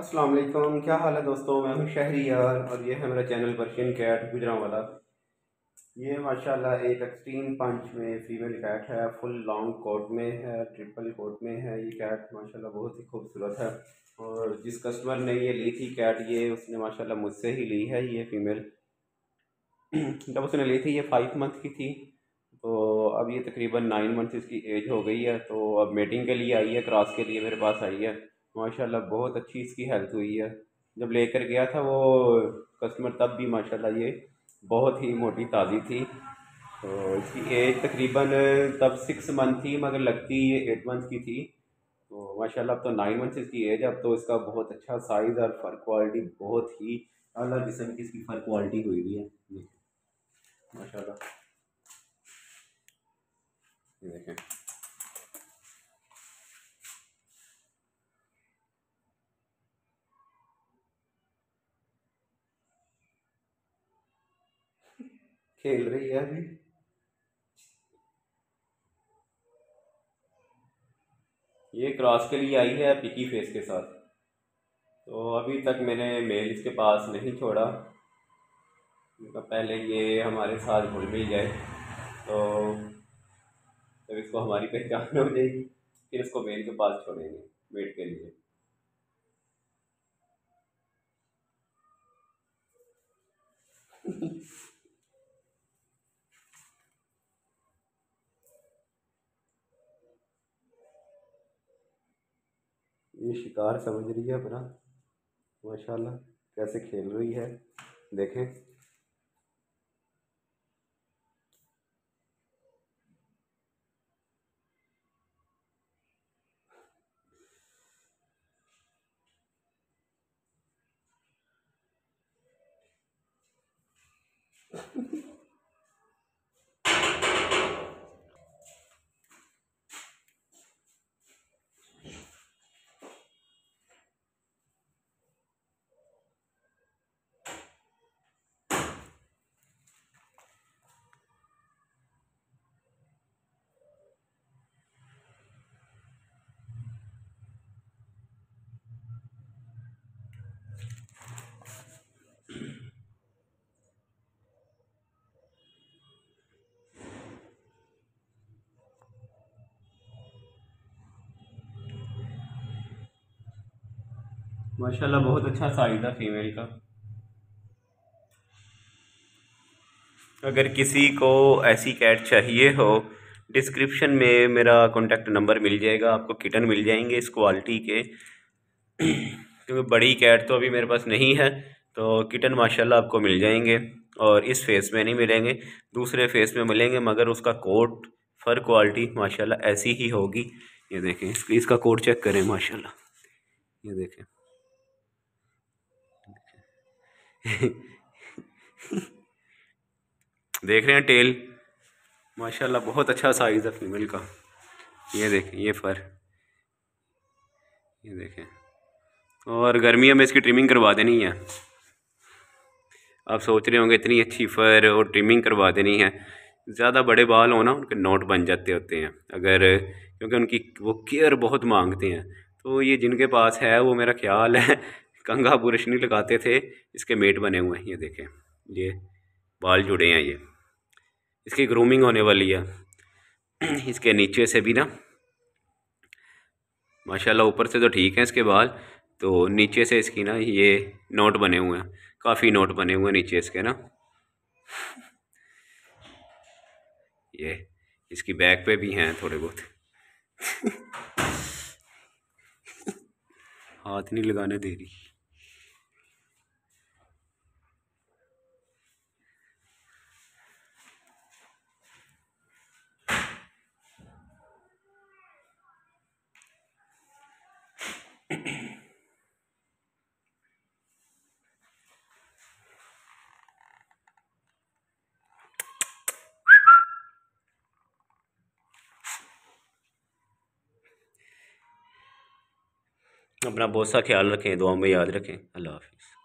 अस्सलाम वालेकुम, क्या हाल है दोस्तों। मैं हूँ शहरी यार और ये है मेरा चैनल पर्शियन कैट गुजरांवाला। ये माशाल्लाह एक एक्सट्रीम पंच में फीमेल कैट है, फुल लॉन्ग कोट में है, ट्रिपल कोट में है। ये कैट माशाल्लाह बहुत ही खूबसूरत है और जिस कस्टमर ने ये ली थी कैट, ये उसने माशाल्लाह मुझसे ही ली है। ये फीमेल जब उसने ली थी ये 5 मंथ की थी, तो अब ये तकरीबन 9 मंथ इसकी एज हो गई है। तो अब मेटिंग के लिए आई है, क्रॉस के लिए मेरे पास आई है। माशाल्लाह बहुत अच्छी इसकी हेल्थ हुई है। जब लेकर गया था वो कस्टमर, तब भी माशाल्लाह ये बहुत ही मोटी ताज़ी थी। तो इसकी एज तकरीबन तब 6 मंथ थी, मगर लगती ये 8 मंथ की थी। तो माशाल्लाह अब तो 9 मंथ इसकी एज है। अब तो इसका बहुत अच्छा साइज़ और फर क्वालिटी, बहुत ही अलग किस्म की इसकी फ़र क्वालिटी हुई हुई है माशाल्लाह। देखें खेल रही है अभी। ये क्रॉस के लिए आई है पिकी फेस के साथ। तो अभी तक मैंने मेल इसके पास नहीं छोड़ा, पहले ये हमारे साथ घुल मिल जाए, तो जब इसको हमारी पहचान हो जाएगी फिर इसको मेल के पास छोड़ेंगे मेट के लिए। ये शिकार समझ रही है अपना, माशाल्लाह कैसे खेल रही है। देखें माशाल्लाह बहुत अच्छा साइज़ है फीमेल का। अगर किसी को ऐसी कैट चाहिए हो, डिस्क्रिप्शन में मेरा कॉन्टेक्ट नंबर मिल जाएगा, आपको किटन मिल जाएंगे इस क्वालिटी के। क्योंकि बड़ी कैट तो अभी मेरे पास नहीं है, तो किटन माशाल्लाह आपको मिल जाएंगे और इस फेस में नहीं मिलेंगे, दूसरे फेस में मिलेंगे। मगर उसका कोट फर क्वालिटी माशाल्लाह ऐसी ही होगी। ये देखें इसका कोट चेक करें माशाल्लाह, ये देखें देख रहे हैं टेल माशाल्लाह बहुत अच्छा साइज़ है फीमेल का। ये देखें ये फर, ये देखें। और गर्मियों में इसकी ट्रिमिंग करवा देनी है। आप सोच रहे होंगे इतनी अच्छी फर और ट्रिमिंग करवा देनी है। ज़्यादा बड़े बाल हो ना, उनके नोट बन जाते होते हैं अगर, क्योंकि उनकी वो केयर बहुत मांगते हैं। तो ये जिनके पास है वो मेरा ख्याल है कंघा ब्रश नहीं लगाते थे, इसके मेट बने हुए हैं। ये देखें ये बाल जुड़े हैं, ये इसकी ग्रूमिंग होने वाली है। इसके नीचे से भी ना माशाल्लाह, ऊपर से तो ठीक है इसके बाल, तो नीचे से इसकी ना ये नोट बने हुए हैं, काफ़ी नोट बने हुए हैं नीचे इसके ना। ये इसकी बैक पे भी हैं थोड़े बहुत हाथ नहीं लगाने दे रही। अपना बहुत सा ख्याल रखें, दुआ में याद रखें। अल्लाह हाफिज़।